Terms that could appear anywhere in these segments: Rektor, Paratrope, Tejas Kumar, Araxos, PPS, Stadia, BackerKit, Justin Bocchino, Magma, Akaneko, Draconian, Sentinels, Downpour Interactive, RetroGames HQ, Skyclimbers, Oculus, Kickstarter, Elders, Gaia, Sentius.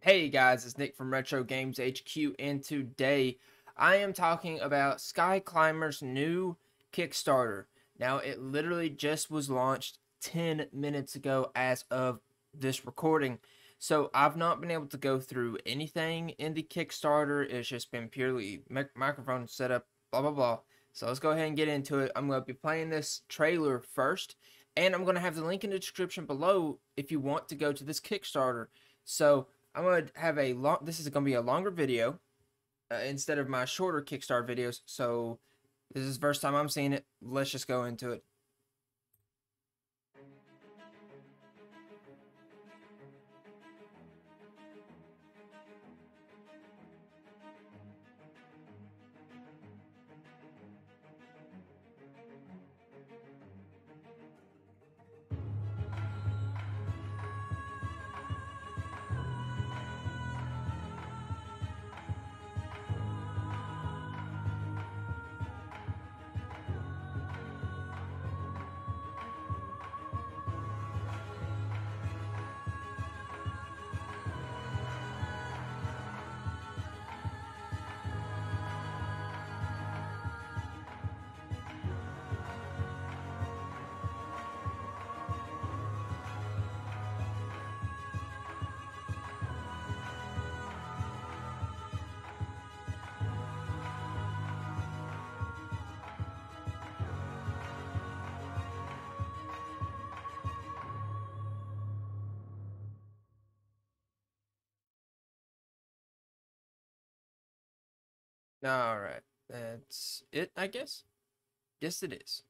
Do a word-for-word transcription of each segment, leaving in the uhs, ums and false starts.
Hey guys, it's Nick from Retro Games H Q, and today I am talking about Skyclimbers' new Kickstarter. Now, it literally just was launched ten minutes ago as of this recording, so I've not been able to go through anything in the Kickstarter. It's just been purely mic microphone setup, blah, blah, blah. So let's go ahead and get into it. I'm going to be playing this trailer first, and I'm going to have the link in the description below if you want to go to this Kickstarter. So I'm going to have a long, this is going to be a longer video uh, instead of my shorter Kickstarter videos. So this is the first time I'm seeing it. Let's just go into it. Alright, that's it, I guess. Yes, it is.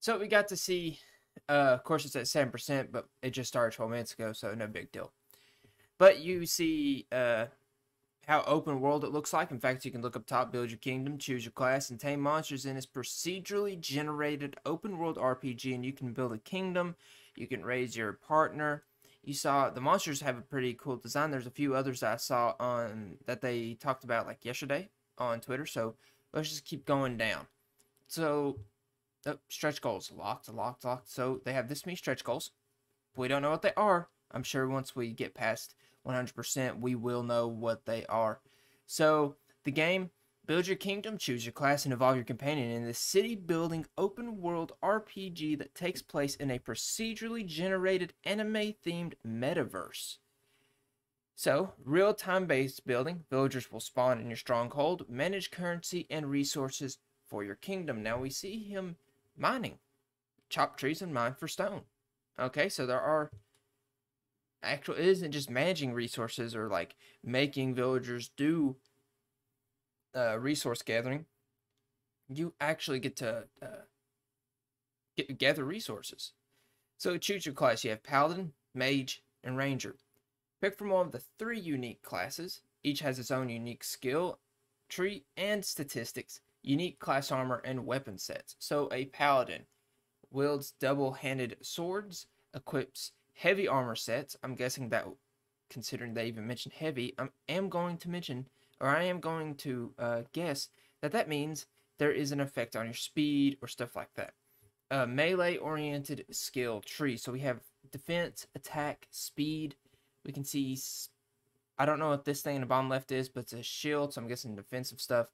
So we got to see, uh, of course it's at seven percent, but it just started twelve minutes ago, so no big deal. But you see uh, how open world it looks like. In fact, you can look up top, build your kingdom, choose your class, and tame monsters in this procedurally generated open world R P G, and you can build a kingdom, you can raise your partner. You saw the monsters have a pretty cool design. There's a few others I saw on that they talked about like yesterday on Twitter. So let's just keep going down. So oh, stretch goals locked, locked, locked. So they have this many stretch goals. We don't know what they are. I'm sure once we get past one hundred percent, we will know what they are. So the game, build your kingdom, choose your class, and evolve your companion in this city-building open-world R P G that takes place in a procedurally generated anime-themed metaverse. So, real-time based building, villagers will spawn in your stronghold, manage currency and resources for your kingdom. Now we see him mining. Chop trees and mine for stone. Okay, so there are actual, it isn't just managing resources or like making villagers do Uh, resource gathering. You actually get to uh, get, gather resources. So choose your class. You have Paladin, Mage, and Ranger. Pick from one of the three unique classes. Each has its own unique skill tree and statistics, unique class armor, and weapon sets. So a Paladin wields double-handed swords, equips heavy armor sets. I'm guessing that, considering they even mentioned heavy, I am going to mention Or I am going to uh, guess that that means there is an effect on your speed or stuff like that. Uh, Melee-oriented skill tree. So we have defense, attack, speed. We can see, I don't know what this thing in the bottom left is, but it's a shield, so I'm guessing defensive stuff.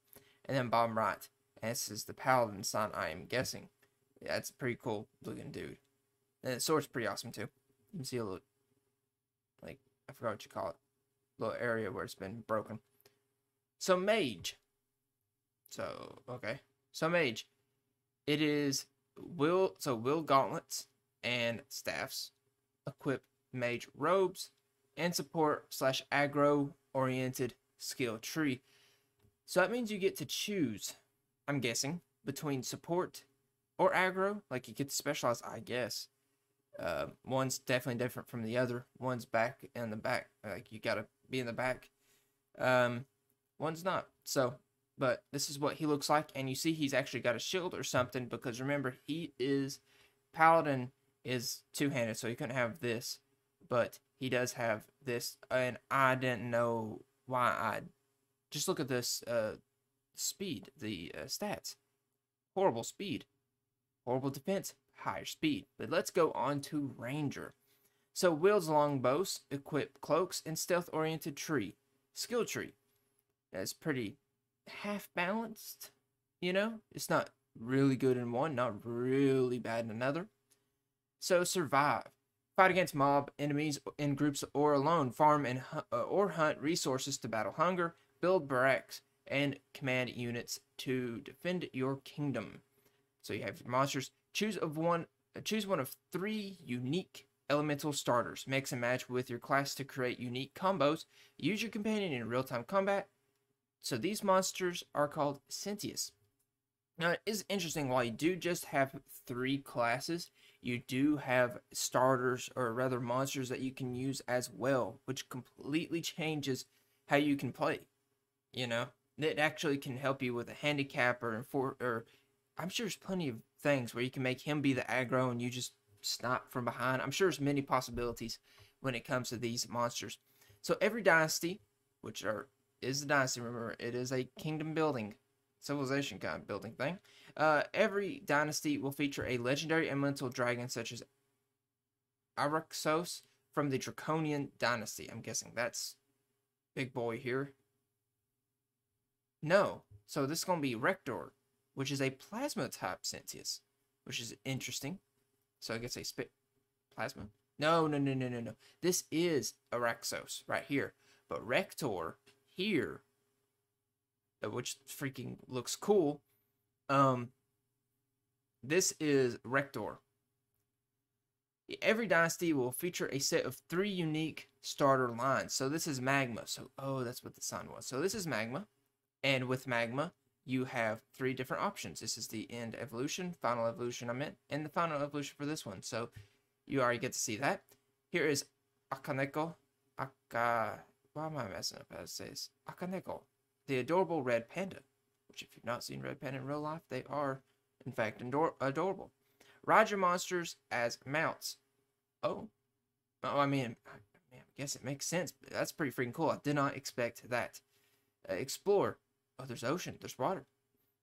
And then bottom right. And this is the Paladin sign, I am guessing. Yeah, it's a pretty cool looking dude. And the sword's pretty awesome, too. You can see a little, like, I forgot what you call it. Little area where it's been broken. So Mage, so okay, so Mage, it is will so will gauntlets and staffs, equip Mage robes, and support slash aggro oriented skill tree. So that means you get to choose, I'm guessing, between support or aggro. Like you get to specialize, I guess. Uh, one's definitely different from the other. One's back in the back, like you gotta be in the back. Um. One's not. So, but this is what he looks like, and you see he's actually got a shield or something, because remember, he is, Paladin is two-handed, so he couldn't have this, but he does have this, and I didn't know why I, just look at this, uh, speed, the uh, stats, horrible speed, horrible defense, higher speed, but let's go on to Ranger. So wields longbows, equip cloaks, and stealth-oriented tree. Skill tree. That's pretty half-balanced, you know? It's not really good in one, not really bad in another. So survive. Fight against mob, enemies, in groups, or alone. Farm and uh, or hunt resources to battle hunger. Build barracks and command units to defend your kingdom. So you have your monsters. Choose of one. Uh, choose one of three unique elemental starters. Mix and match with your class to create unique combos. Use your companion in real-time combat. So these monsters are called Sentius. Now it is interesting. While you do just have three classes, you do have starters, or rather monsters, that you can use as well, which completely changes how you can play. You know, it actually can help you with a handicap, or for, or I'm sure there's plenty of things where you can make him be the aggro and you just snap from behind. I'm sure there's many possibilities when it comes to these monsters. So every dynasty, which are is the dynasty, remember, it is a kingdom building, civilization kind of building thing. Uh, every dynasty will feature a legendary elemental dragon such as Araxos from the Draconian dynasty. I'm guessing that's big boy here. No. So this is going to be Rektor, which is a plasma type Sentius, which is interesting. So I guess a spit plasma. No, no, no, no, no, no. This is Araxos right here. But Rektor here, which freaking looks cool. Um, this is Rektor. Every dynasty will feature a set of three unique starter lines. So this is Magma. So, oh, that's what the sign was. So this is Magma. And with Magma, you have three different options. This is the end evolution, final evolution I meant, and the final evolution for this one. So you already get to see that. Here is Akaneko. Aka, why am I messing up how to say this? Akaneko, the adorable red panda. Which, if you've not seen red panda in real life, they are, in fact, ador adorable. Ride your monsters as mounts. Oh. Oh, I mean, I, I guess it makes sense. But that's pretty freaking cool. I did not expect that. Uh, explore. Oh, there's ocean. There's water.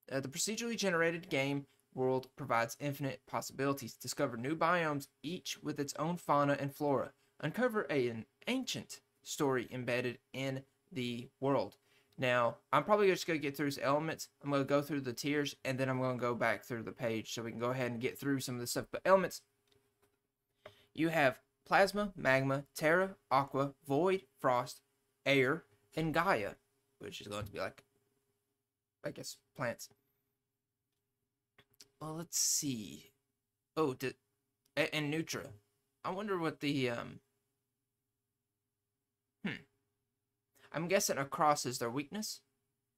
Uh, the procedurally generated game world provides infinite possibilities. Discover new biomes, each with its own fauna and flora. Uncover a, an ancient story embedded in the world. Now, I'm probably just going to get through his elements. I'm going to go through the tiers, and then I'm going to go back through the page so we can go ahead and get through some of the stuff. But elements, you have Plasma, Magma, Terra, Aqua, Void, Frost, Air, and Gaia, which is going to be like, I guess, plants. Well, let's see. Oh, did, and Neutra. I wonder what the, um, hmm. I'm guessing across is their weakness.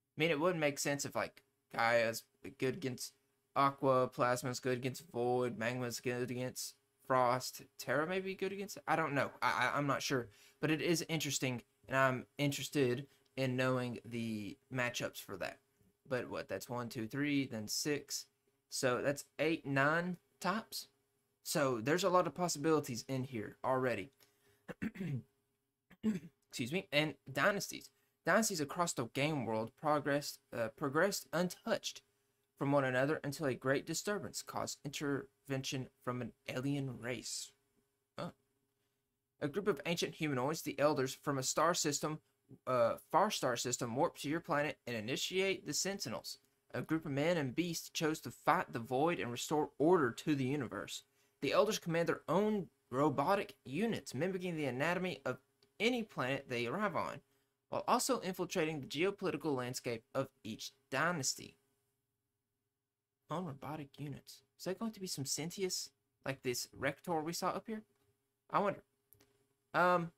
I mean, it would make sense if, like, Gaia's good against Aqua, Plasma's good against Void, Magma's good against Frost, Terra may be good against it. I don't know. I, I, I'm not sure. But it is interesting, and I'm interested in knowing the matchups for that. But what? That's one, two, three, then six. So that's eight, nine tops. So there's a lot of possibilities in here already. Excuse me, and dynasties. Dynasties across the game world progressed, uh, progressed untouched from one another until a great disturbance caused intervention from an alien race. Huh. A group of ancient humanoids, the Elders, from a star system, uh, far star system, warped to your planet and initiate the Sentinels. A group of men and beasts chose to fight the Void and restore order to the universe. The Elders command their own robotic units, mimicking the anatomy of any planet they arrive on, while also infiltrating the geopolitical landscape of each dynasty. On robotic units. Is that going to be some Sentius? Like this Rektor we saw up here? I wonder. Um,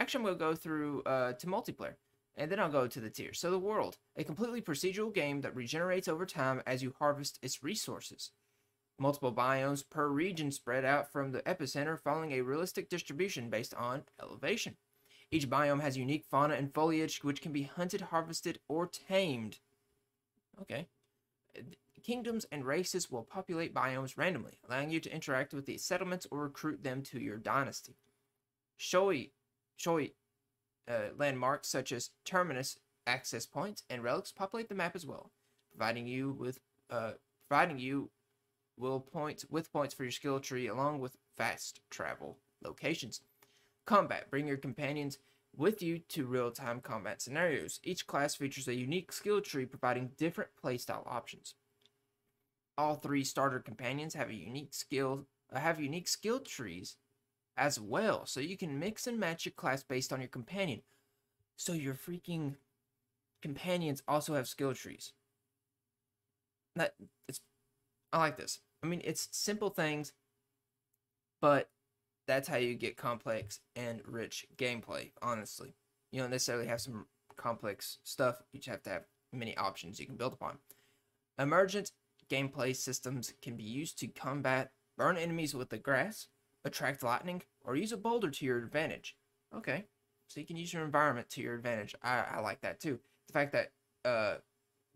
actually, I'm going to go through uh, to multiplayer, and then I'll go to the tiers. So the world, a completely procedural game that regenerates over time as you harvest its resources. Multiple biomes per region spread out from the epicenter, following a realistic distribution based on elevation. Each biome has unique fauna and foliage which can be hunted, harvested, or tamed. Okay. Kingdoms and races will populate biomes randomly, allowing you to interact with these settlements or recruit them to your dynasty. Showy, showy uh, landmarks such as terminus, access points, and relics populate the map as well, providing you with uh, providing you will points with points for your skill tree, along with fast travel locations. Combat. Bring your companions with you to real-time combat scenarios. Each class features a unique skill tree providing different playstyle options. All three starter companions have a unique skill uh, have unique skill trees as well, so you can mix and match your class based on your companion. So your freaking companions also have skill trees. That it's I like this. I mean, it's simple things, but that's how you get complex and rich gameplay, honestly. You don't necessarily have some complex stuff. You just have to have many options you can build upon. Emergent gameplay systems can be used to combat, burn enemies with the grass, attract lightning, or use a boulder to your advantage. Okay, so you can use your environment to your advantage. I, I like that too. The fact that uh,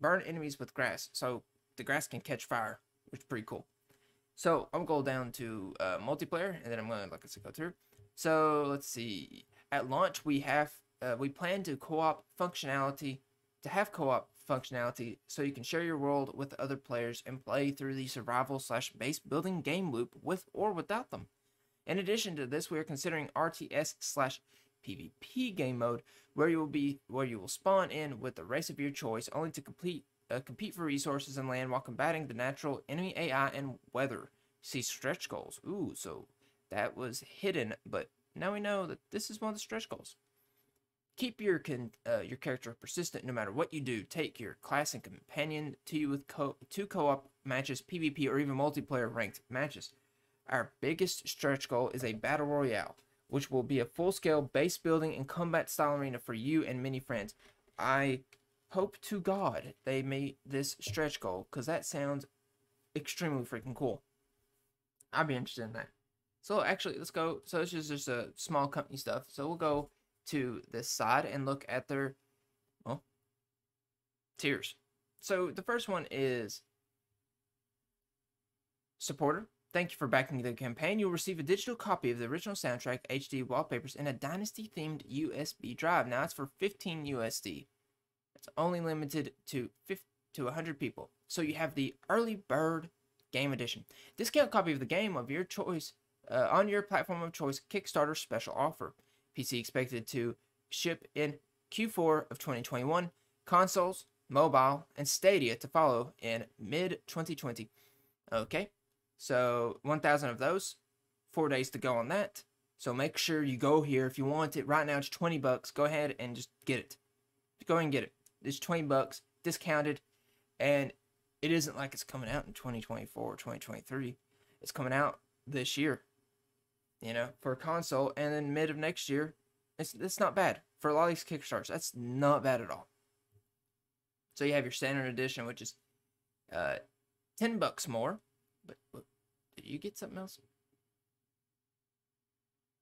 burn enemies with grass, so the grass can catch fire, which is pretty cool. So I'm going to go down to uh, multiplayer, and then I'm going to like go through. So let's see. At launch, we have uh, we plan to co-op functionality to have co-op functionality, so you can share your world with other players and play through the survival slash base building game loop with or without them. In addition to this, we are considering R T S slash PvP game mode, where you will be where you will spawn in with the race of your choice, only to complete. Uh, compete for resources and land while combating the natural enemy A I and weather. See stretch goals. Ooh, so that was hidden, but now we know that this is one of the stretch goals. Keep your con uh, your character persistent no matter what you do. Take your class and companion to you with co two co-op matches, PvP, or even multiplayer ranked matches. Our biggest stretch goal is a battle royale, which will be a full-scale base building and combat style arena for you and many friends. I hope to God they made this stretch goal, because that sounds extremely freaking cool. I'd be interested in that. So actually, let's go. So this is just a small company stuff. So we'll go to this side and look at their, well, tiers. So the first one is supporter. Thank you for backing the campaign. You'll receive a digital copy of the original soundtrack, H D wallpapers, and a Dynasty-themed U S B drive. Now it's for fifteen U S D. It's only limited to fifty to one hundred people. So you have the Early Bird Game Edition. Discount copy of the game of your choice uh, on your platform of choice. Kickstarter special offer. P C expected to ship in Q four of twenty twenty-one. Consoles, mobile, and Stadia to follow in mid twenty twenty. Okay, so one thousand of those. Four days to go on that. So make sure you go here if you want it. Right now it's twenty bucks. Go ahead and just get it. Just go ahead and get it. It's twenty bucks discounted, and it isn't like it's coming out in twenty twenty-four or twenty twenty-three. It's coming out this year, you know, for a console, and then mid of next year. It's, it's not bad for a lot of these Kickstarters. That's not bad at all. So you have your standard edition, which is uh, ten bucks more. But, but did you get something else?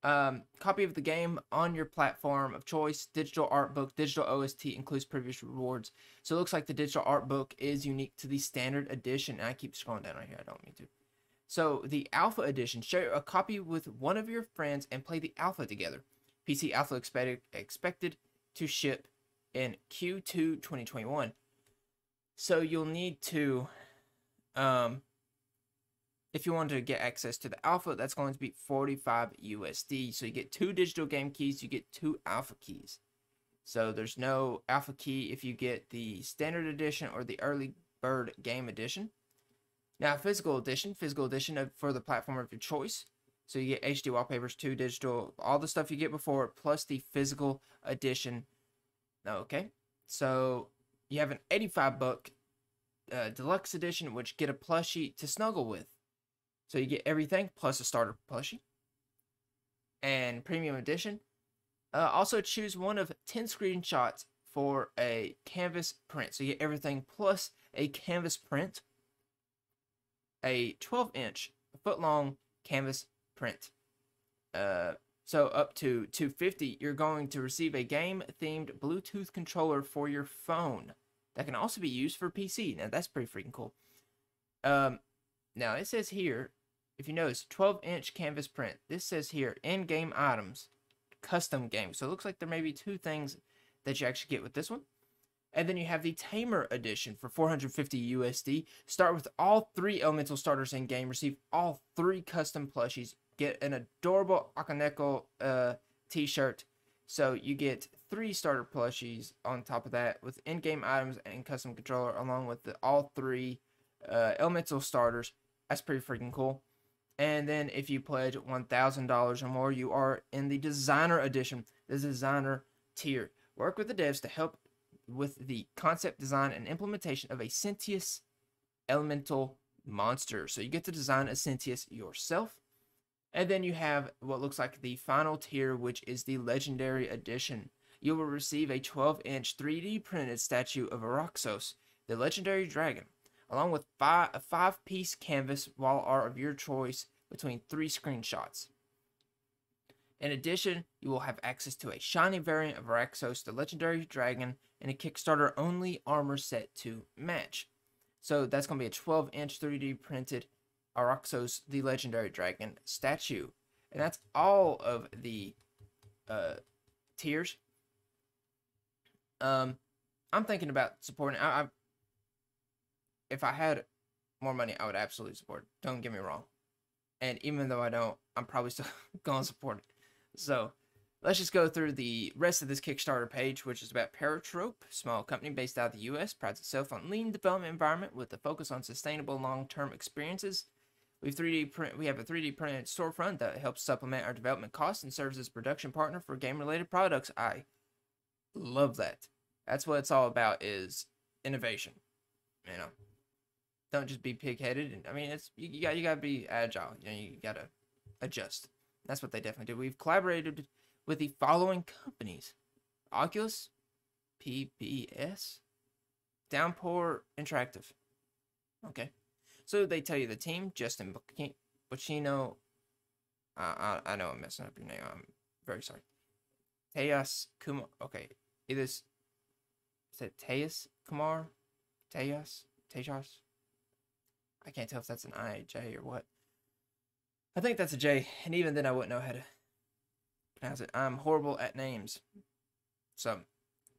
Um, copy of the game on your platform of choice, digital art book, digital O S T, includes previous rewards. So it looks like the digital art book is unique to the standard edition. And I keep scrolling down right here. I don't mean to. So the alpha edition, share a copy with one of your friends and play the alpha together. P C alpha expected, expected to ship in Q two twenty twenty-one. So you'll need to, um, if you want to get access to the alpha, that's going to be forty-five U S D. So you get two digital game keys, you get two alpha keys. So there's no alpha key if you get the standard edition or the early bird game edition. Now physical edition, physical edition of, for the platform of your choice. So you get H D wallpapers, two digital, all the stuff you get before, plus the physical edition. Okay, so you have an eighty-five buck uh, deluxe edition, which get a plushie to snuggle with. So you get everything plus a starter plushie. And premium edition. Uh, also choose one of ten screenshots for a canvas print. So you get everything plus a canvas print. A twelve inch, a foot long canvas print. Uh, so up to two hundred fifty dollars, you're going to receive a game themed Bluetooth controller for your phone. That can also be used for P C. Now that's pretty freaking cool. Um, now it says here, if you notice, twelve inch canvas print. This says here, in-game items, custom game. So it looks like there may be two things that you actually get with this one. And then you have the Tamer edition for four hundred fifty U S D. Start with all three elemental starters in-game. Receive all three custom plushies get an adorable Akaneko uh, t-shirt. So you get three starter plushies on top of that with in-game items and custom controller, along with the, all three uh, elemental starters. That's pretty freaking cool. And then if you pledge one thousand dollars or more, you are in the designer edition, the designer tier. Work with the devs to help with the concept, design, and implementation of a Sentius elemental monster. So you get to design a Sentius yourself. And then you have what looks like the final tier, which is the legendary edition. You will receive a twelve inch three D printed statue of Araxos, the legendary dragon, along with five, a five-piece canvas wall art of your choice between three screenshots. In addition, you will have access to a shiny variant of Araxos, the legendary dragon, and a Kickstarter-only armor set to match. So that's going to be a twelve inch three D printed Araxos, the legendary dragon statue. And that's all of the uh, tiers. Um, I'm thinking about supporting. I, I, if I had more money, I would absolutely support it. Don't get me wrong. And even though I don't, I'm probably still going to support it. So let's just go through the rest of this Kickstarter page, which is about Paratrope, small company based out of the U S, prides itself on lean development environment with a focus on sustainable long-term experiences. We have three D print. We have a three D printed storefront that helps supplement our development costs and serves as production partner for game-related products. I love that. That's what it's all about, is innovation. You know, don't just be pig-headed. And I mean, it's you, you got you got to be agile. You know, you got to adjust. That's what they definitely do. We've collaborated with the following companies: Oculus, P P S, Downpour Interactive. Okay, so they tell you the team: Justin Bocchino. Uh, I I know I'm messing up your name. I'm very sorry. Tejas Kumar. Okay, either is it Tejas Kumar, Tejas, Tejas. I can't tell if that's an I, J, or what. I think that's a J, and even then I wouldn't know how to pronounce it. I'm horrible at names. So,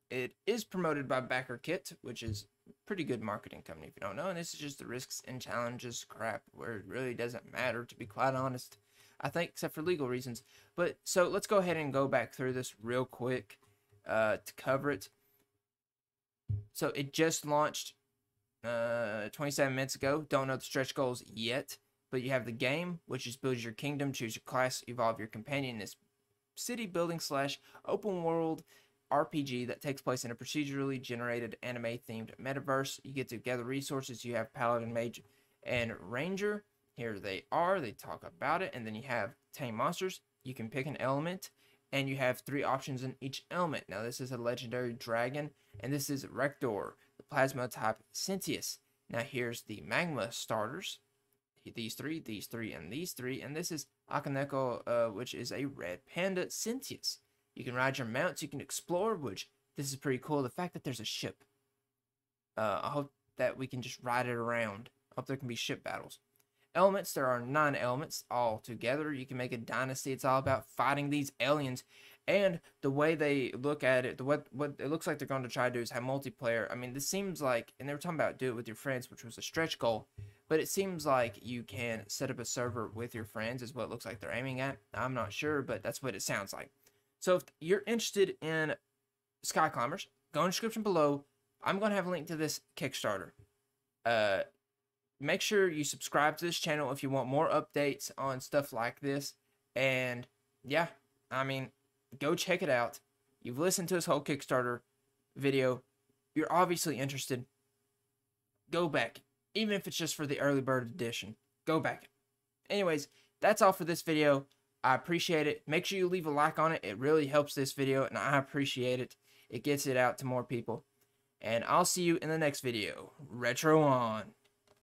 it is promoted by BackerKit, which is a pretty good marketing company if you don't know, and this is just the risks and challenges crap, where it really doesn't matter, to be quite honest, I think, except for legal reasons. But, so, let's go ahead and go back through this real quick uh, to cover it. So, it just launched uh twenty-seven minutes ago. Don't know the stretch goals yet, but you have the game, which is build your kingdom, choose your class, evolve your companion in this city building slash open world R P G that takes place in a procedurally generated anime themed metaverse. You get to gather resources. You have paladin, mage, and ranger. Here they are, they talk about it. And then you have tame monsters. You can pick an element, and you have three options in each element. Now this is a legendary dragon, and this is Rektor, plasma type Sentius. Now here's the Magma starters, these three, these three, and these three, and this is Akaneko, uh, which is a red panda Sentius. You can ride your mounts, you can explore, which this is pretty cool. The fact that there's a ship, uh, I hope that we can just ride it around. I hope there can be ship battles. Elements, there are nine elements all together. You can make a dynasty. It's all about fighting these aliens. And the way they look at it, the what what it looks like they're going to try to do is have multiplayer. I mean, this seems like, and they were talking about do it with your friends, which was a stretch goal, but it seems like you can set up a server with your friends is what it looks like they're aiming at. I'm not sure, but that's what it sounds like. So if you're interested in Skyclimbers, go in the description below. I'm going to have a link to this Kickstarter. Uh, make sure you subscribe to this channel if you want more updates on stuff like this. And yeah, I mean, go check it out. You've listened to this whole Kickstarter video. You're obviously interested. Go back. Even if it's just for the early bird edition. Go back. Anyways, that's all for this video. I appreciate it. Make sure you leave a like on it. It really helps this video, and I appreciate it. It gets it out to more people. And I'll see you in the next video. Retro on.